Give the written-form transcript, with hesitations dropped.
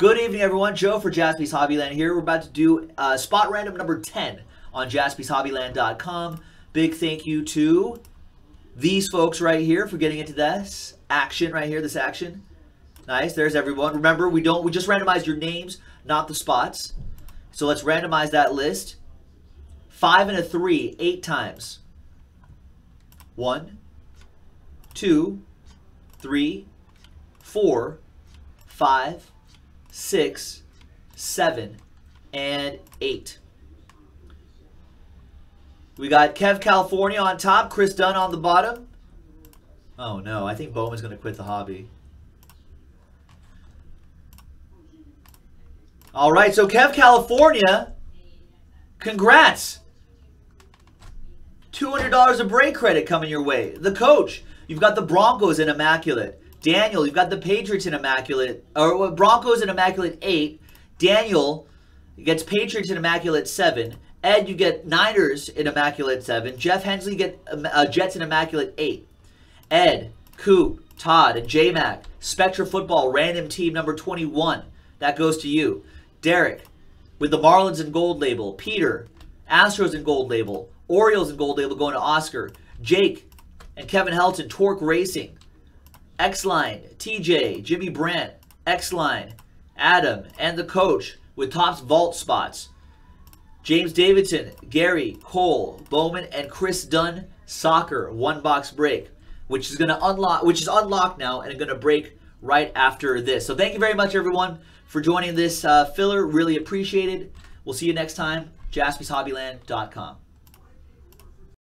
Good evening, everyone. Joe for Jaspy's Hobbyland here. We're about to do spot random number 10 on JaspysHobbyland.com. Big thank you to these folks right here for getting into this action right here. This action, nice. There's everyone. Remember, we just randomized your names, not the spots. So let's randomize that list. 5 and a 3, 8 times. 1, 2, 3, 4, 5, 6, 7, and 8. We got Kev California on top, Chris Dunn on the bottom. Oh no, I think Bowman's going to quit the hobby. All right, so Kev California, congrats. $200 of break credit coming your way. The coach, you've got the Broncos in Immaculate. Daniel, you've got the Patriots in Immaculate, or Broncos in Immaculate 8. Daniel gets Patriots in Immaculate 7. Ed, you get Niners in Immaculate 7. Jeff Hensley get Jets in Immaculate 8. Ed, Coop, Todd, and J-Mac. Spectra Football, random team number 21. That goes to you. Derek, with the Marlins in gold label. Peter, Astros in gold label. Orioles in gold label going to Oscar. Jake and Kevin Helton, Torque Racing. X-Line, TJ, Jimmy Brandt, X-Line, Adam, and the coach with Topps vault spots. James Davidson, Gary, Cole, Bowman, and Chris Dunn soccer 1-box break, which is going to unlock, which is unlocked now and going to break right after this. So thank you very much, everyone, for joining this filler. Really appreciate it. We'll see you next time. JaspysHobbyland.com.